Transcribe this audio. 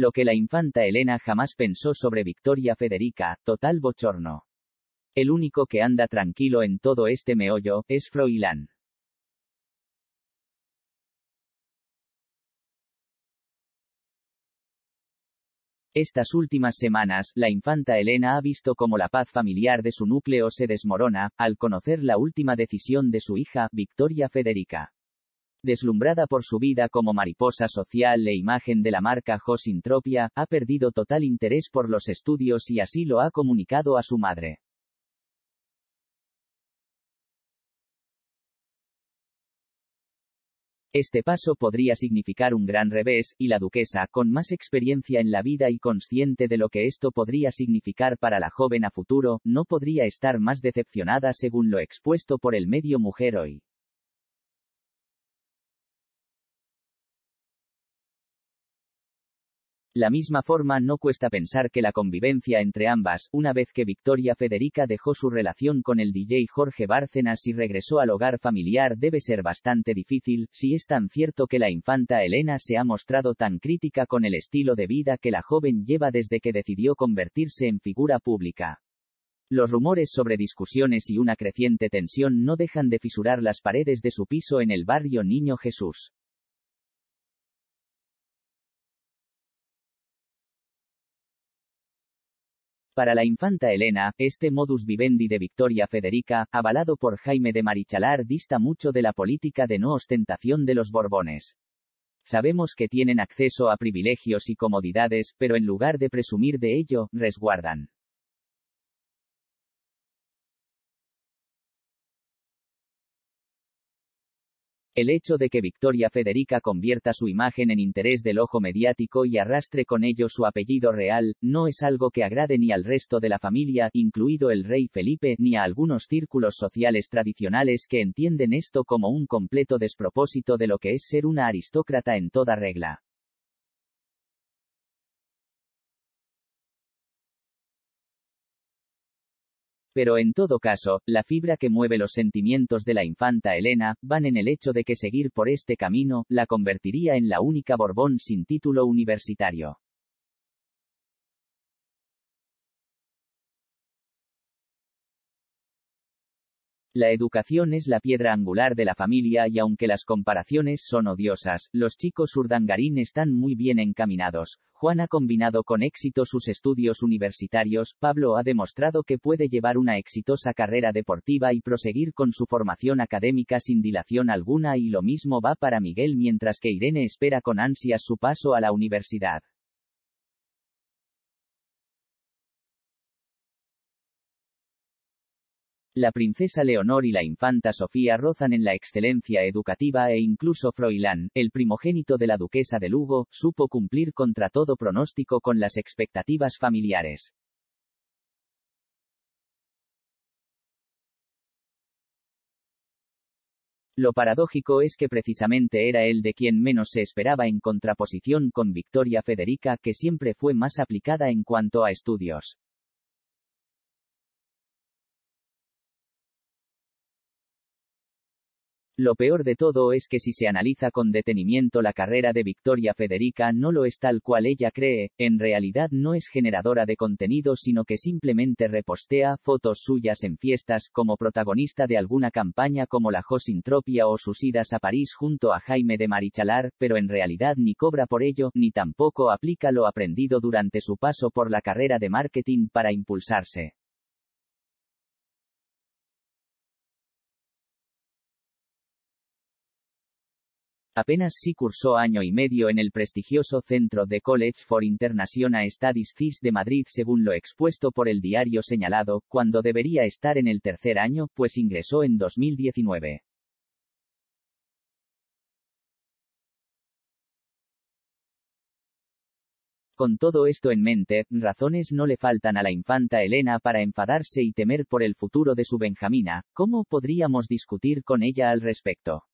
lo que la infanta Elena jamás pensó sobre Victoria Federica, total bochorno. El único que anda tranquilo en todo este meollo, es Froilán. Estas últimas semanas, la infanta Elena ha visto cómo la paz familiar de su núcleo se desmorona, al conocer la última decisión de su hija, Victoria Federica. Deslumbrada por su vida como mariposa social e imagen de la marca Jos Intropia, ha perdido total interés por los estudios y así lo ha comunicado a su madre. Este paso podría significar un gran revés, y la duquesa, con más experiencia en la vida y consciente de lo que esto podría significar para la joven a futuro, no podría estar más decepcionada según lo expuesto por el medio Mujer Hoy. La misma forma no cuesta pensar que la convivencia entre ambas, una vez que Victoria Federica dejó su relación con el DJ Jorge Bárcenas y regresó al hogar familiar, debe ser bastante difícil, si es tan cierto que la infanta Elena se ha mostrado tan crítica con el estilo de vida que la joven lleva desde que decidió convertirse en figura pública. Los rumores sobre discusiones y una creciente tensión no dejan de fisurar las paredes de su piso en el barrio Niño Jesús. Para la infanta Elena, este modus vivendi de Victoria Federica, avalado por Jaime de Marichalar, dista mucho de la política de no ostentación de los Borbones. Sabemos que tienen acceso a privilegios y comodidades, pero en lugar de presumir de ello, resguardan. El hecho de que Victoria Federica convierta su imagen en interés del ojo mediático y arrastre con ello su apellido real, no es algo que agrade ni al resto de la familia, incluido el rey Felipe, ni a algunos círculos sociales tradicionales que entienden esto como un completo despropósito de lo que es ser una aristócrata en toda regla. Pero en todo caso, la fibra que mueve los sentimientos de la infanta Elena, van en el hecho de que seguir por este camino, la convertiría en la única Borbón sin título universitario. La educación es la piedra angular de la familia y aunque las comparaciones son odiosas, los chicos Urdangarín están muy bien encaminados. Juan ha combinado con éxito sus estudios universitarios, Pablo ha demostrado que puede llevar una exitosa carrera deportiva y proseguir con su formación académica sin dilación alguna y lo mismo va para Miguel mientras que Irene espera con ansias su paso a la universidad. La princesa Leonor y la infanta Sofía rozan en la excelencia educativa e incluso Froilán, el primogénito de la duquesa de Lugo, supo cumplir contra todo pronóstico con las expectativas familiares. Lo paradójico es que precisamente era él de quien menos se esperaba en contraposición con Victoria Federica, que siempre fue más aplicada en cuanto a estudios. Lo peor de todo es que si se analiza con detenimiento la carrera de Victoria Federica no lo es tal cual ella cree, en realidad no es generadora de contenido sino que simplemente repostea fotos suyas en fiestas como protagonista de alguna campaña como la Jos Intropia o sus idas a París junto a Jaime de Marichalar, pero en realidad ni cobra por ello, ni tampoco aplica lo aprendido durante su paso por la carrera de marketing para impulsarse. Apenas sí cursó año y medio en el prestigioso Centro de College for International Studies CIS de Madrid según lo expuesto por el diario señalado, cuando debería estar en el tercer año, pues ingresó en 2019. Con todo esto en mente, razones no le faltan a la infanta Elena para enfadarse y temer por el futuro de su benjamina. ¿Cómo podríamos discutir con ella al respecto?